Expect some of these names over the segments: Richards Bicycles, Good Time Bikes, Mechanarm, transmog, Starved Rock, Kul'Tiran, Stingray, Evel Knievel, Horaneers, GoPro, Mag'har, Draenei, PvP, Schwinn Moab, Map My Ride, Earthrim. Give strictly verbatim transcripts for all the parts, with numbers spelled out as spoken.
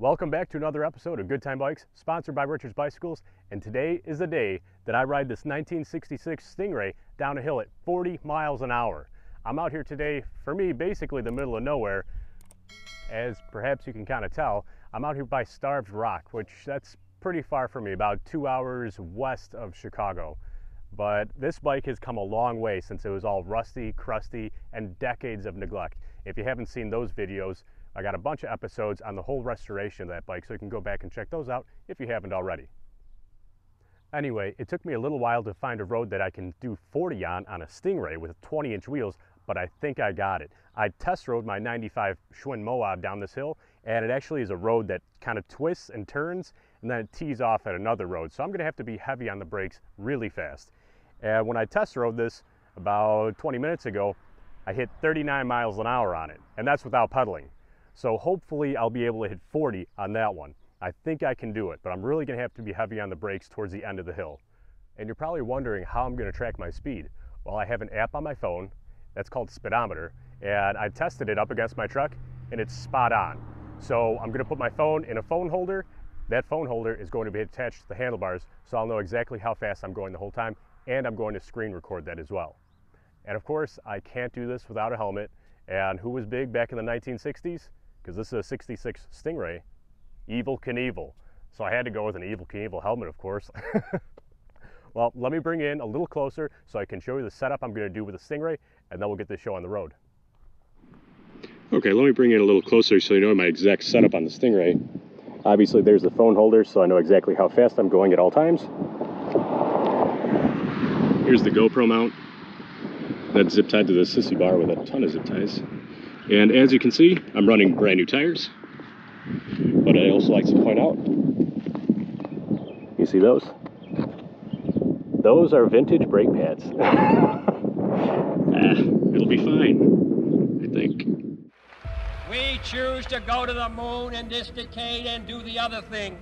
Welcome back to another episode of Good Time Bikes, sponsored by Richards Bicycles, and today is the day that I ride this nineteen sixty-six Stingray down a hill at forty miles an hour. I'm out here today, for me, basically the middle of nowhere, as perhaps you can kind of tell. I'm out here by Starved Rock, which that's pretty far from me, about two hours west of Chicago. But this bike has come a long way since it was all rusty, crusty, and decades of neglect. If you haven't seen those videos, I got a bunch of episodes on the whole restoration of that bike, so you can go back and check those out if you haven't already. Anyway, it took me a little while to find a road that I can do forty on on a Stingray with twenty inch wheels, but I think I got it. I test rode my ninety-five Schwinn Moab down this hill, and it actually is a road that kind of twists and turns, and then it tees off at another road, so I'm going to have to be heavy on the brakes really fast. And when I test rode this about twenty minutes ago, I hit thirty-nine miles an hour on it, and that's without pedaling. So hopefully I'll be able to hit forty on that one. I think I can do it, but I'm really gonna have to be heavy on the brakes towards the end of the hill. And you're probably wondering how I'm gonna track my speed. Well, I have an app on my phone that's called Speedometer, and I tested it up against my truck, and it's spot on. So I'm gonna put my phone in a phone holder. That phone holder is going to be attached to the handlebars, so I'll know exactly how fast I'm going the whole time, and I'm going to screen record that as well. And of course, I can't do this without a helmet. And who was big back in the nineteen sixties? Because this is a sixty-six Stingray, Evel Knievel. So I had to go with an Evel Knievel helmet, of course. Well, let me bring in a little closer so I can show you the setup I'm going to do with the Stingray, and then we'll get this show on the road. Okay, let me bring in a little closer so you know my exact setup on the Stingray. Obviously, there's the phone holder, so I know exactly how fast I'm going at all times. Here's the GoPro mount that's zip tied to the sissy bar with a ton of zip ties. And as you can see, I'm running brand new tires, but I also like to point out, you see those? Those are vintage brake pads. Ah, it'll be fine, I think. We choose to go to the moon in this decade and do the other things,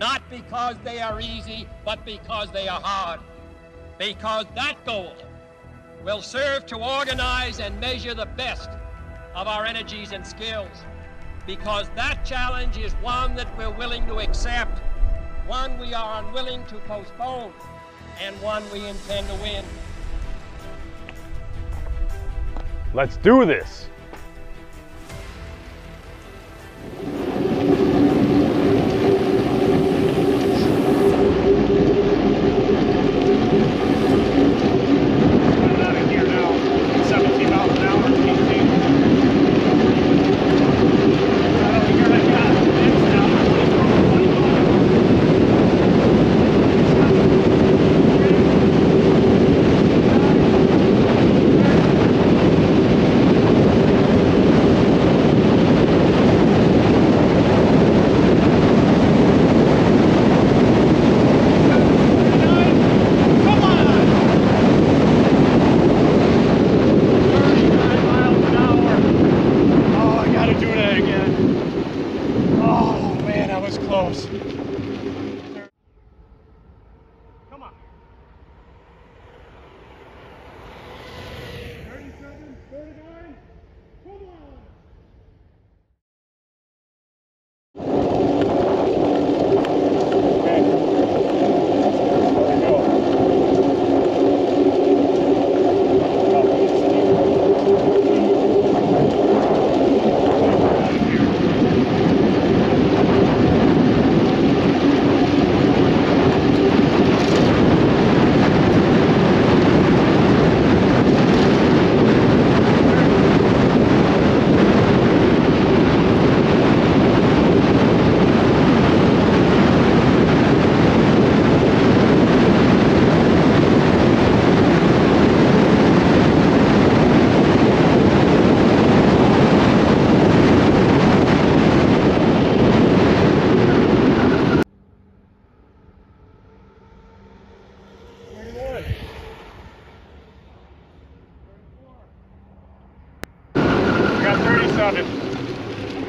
not because they are easy, but because they are hard. Because that goal will serve to organize and measure the best of our energies and skills, because that challenge is one that we're willing to accept, one we are unwilling to postpone, and one we intend to win. Let's do this.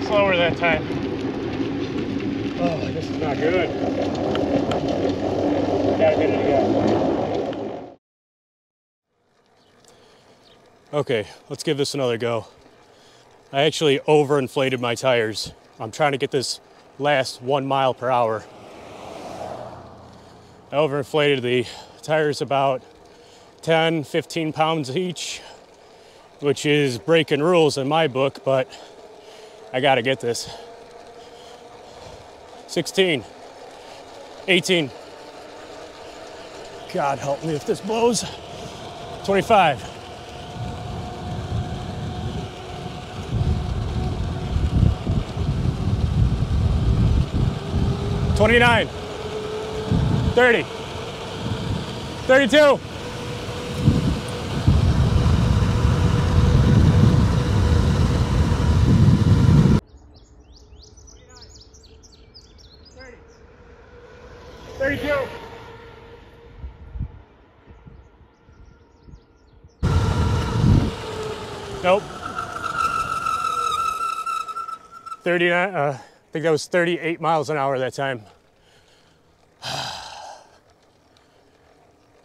Slower that time. Oh, this is not good. Gotta get it again. Okay, let's give this another go. I actually overinflated my tires. I'm trying to get this last one mile per hour. I overinflated the tires about ten, fifteen pounds each, which is breaking rules in my book, but I gotta get this. sixteen, eighteen. God help me if this blows. twenty-five. twenty-nine. thirty. thirty-two. Nope. thirty-nine, uh, I think that was thirty-eight miles an hour that time.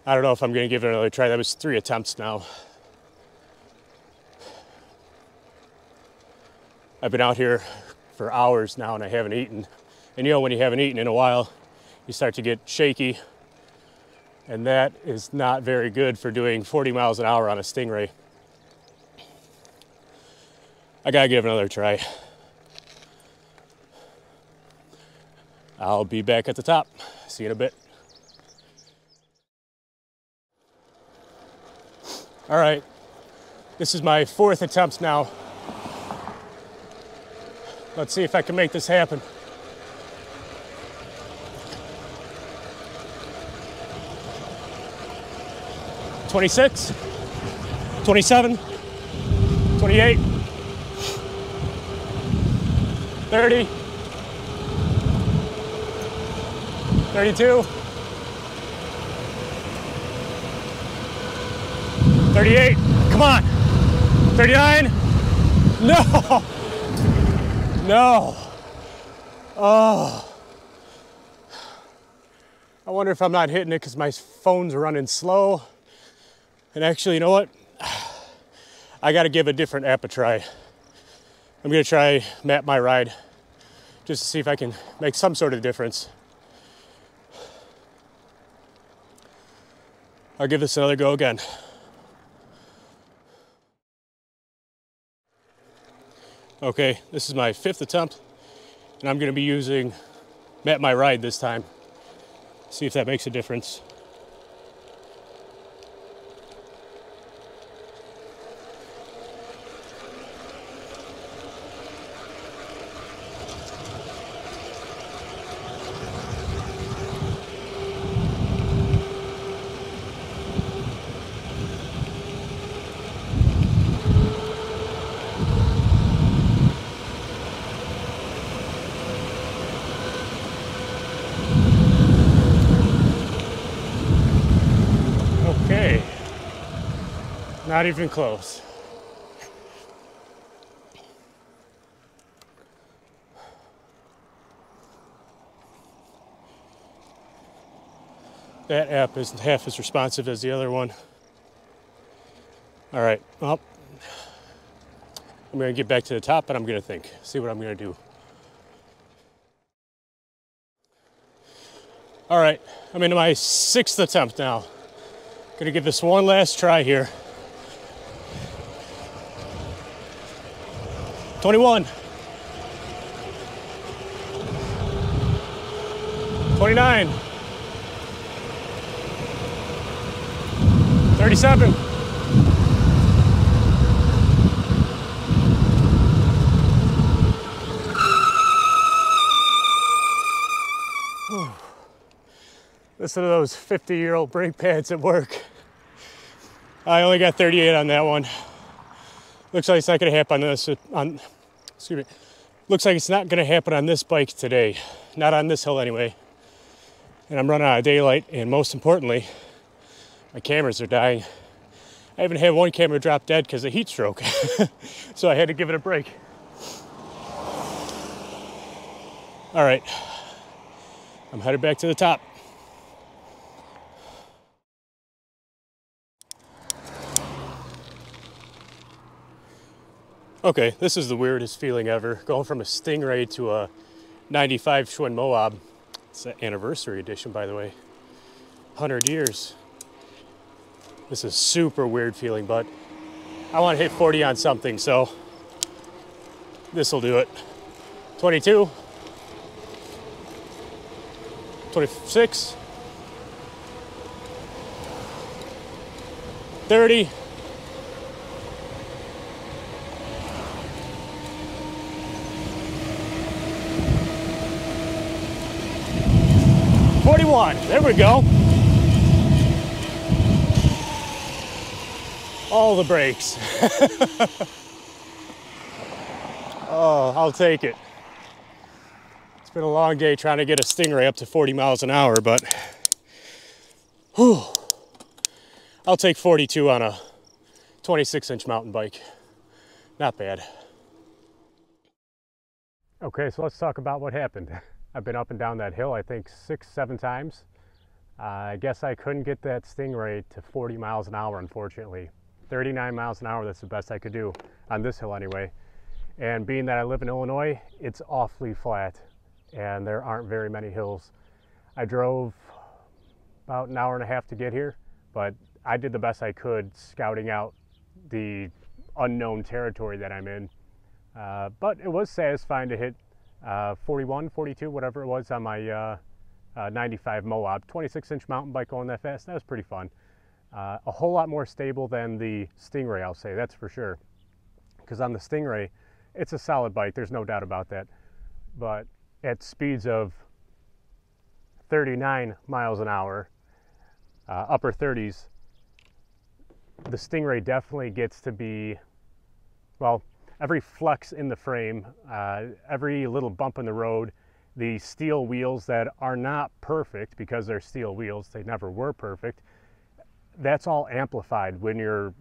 I don't know if I'm gonna give it another try. That was three attempts now. I've been out here for hours now and I haven't eaten. And you know, when you haven't eaten in a while, you start to get shaky. And that is not very good for doing forty miles an hour on a Stingray. I gotta give it another try. I'll be back at the top. See you in a bit. All right, this is my fourth attempt now. Let's see if I can make this happen. twenty-six, twenty-seven, twenty-eight, thirty, thirty-two, thirty-eight, come on, thirty-nine, no, no, oh, I wonder if I'm not hitting it because my phone's running slow, and actually, you know what, I gotta give a different app a try. I'm gonna try Map My Ride just to see if I can make some sort of difference. I'll give this another go again. Okay, this is my fifth attempt and I'm gonna be using Map My Ride this time. See if that makes a difference. Not even close. That app isn't half as responsive as the other one. All right, well, I'm gonna get back to the top and I'm gonna think, see what I'm gonna do. All right, I'm into my sixth attempt now. Gonna give this one last try here. twenty-one, twenty-nine, thirty-seven, whew. Listen to those fifty-year-old brake pads at work. I only got thirty-eight on that one. Looks like it's not gonna happen on this, on, excuse me. Looks like it's not gonna happen on this bike today. Not on this hill anyway. And I'm running out of daylight, and most importantly, my cameras are dying. I even had one camera drop dead because of heat stroke. So I had to give it a break. All right, I'm headed back to the top. Okay, this is the weirdest feeling ever, going from a Stingray to a ninety-five Schwinn Moab. It's the anniversary edition, by the way. one hundred years. This is super weird feeling, but I want to hit forty on something, so this will do it. twenty-two, twenty-six, thirty. forty-one, there we go. All the brakes. Oh, I'll take it. It's been a long day trying to get a Stingray up to forty miles an hour, but whew, I'll take forty-two on a twenty-six inch mountain bike. Not bad. Okay, so let's talk about what happened. I've been up and down that hill, I think six, seven times. Uh, I guess I couldn't get that Stingray to forty miles an hour, unfortunately. thirty-nine miles an hour, that's the best I could do on this hill anyway. And being that I live in Illinois, it's awfully flat and there aren't very many hills. I drove about an hour and a half to get here, but I did the best I could scouting out the unknown territory that I'm in. Uh, but it was satisfying to hit Uh, forty-one, forty-two, whatever it was on my uh, uh, ninety-five Moab. twenty-six inch mountain bike going that fast, that was pretty fun. Uh, a whole lot more stable than the Stingray, I'll say, that's for sure. Because on the Stingray, it's a solid bike, there's no doubt about that. But at speeds of thirty-nine miles an hour, uh, upper thirties, the Stingray definitely gets to be, well, every flex in the frame, uh, every little bump in the road, the steel wheels that are not perfect because they're steel wheels, they never were perfect, that's all amplified when you're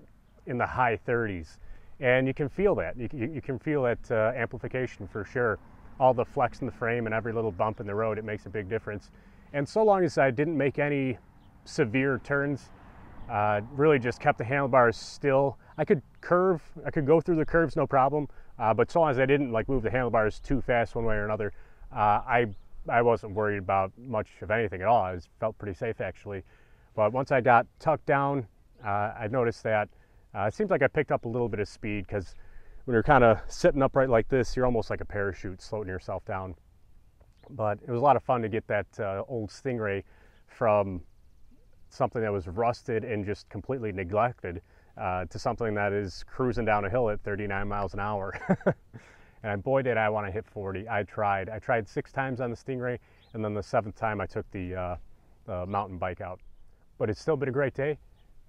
in the high thirties. And you can feel that. You, you, you can feel that uh, amplification for sure. All the flex in the frame and every little bump in the road, it makes a big difference. And so long as I didn't make any severe turns, Uh, really just kept the handlebars still. I could curve, I could go through the curves, no problem. Uh, but so long as I didn't like move the handlebars too fast one way or another, uh, I, I wasn't worried about much of anything at all. I was, felt pretty safe actually. But once I got tucked down, uh, I noticed that uh, it seems like I picked up a little bit of speed, because when you're kind of sitting upright like this, you're almost like a parachute floating yourself down. But it was a lot of fun to get that uh, old Stingray from something that was rusted and just completely neglected uh, to something that is cruising down a hill at thirty-nine miles an hour. And boy, did I want to hit forty. I tried. I tried six times on the Stingray, and then the seventh time I took the, uh, the mountain bike out. But it's still been a great day.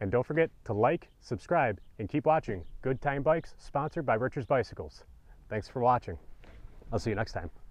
And don't forget to like, subscribe, and keep watching Good Time Bikes, sponsored by Richards Bicycles. Thanks for watching. I'll see you next time.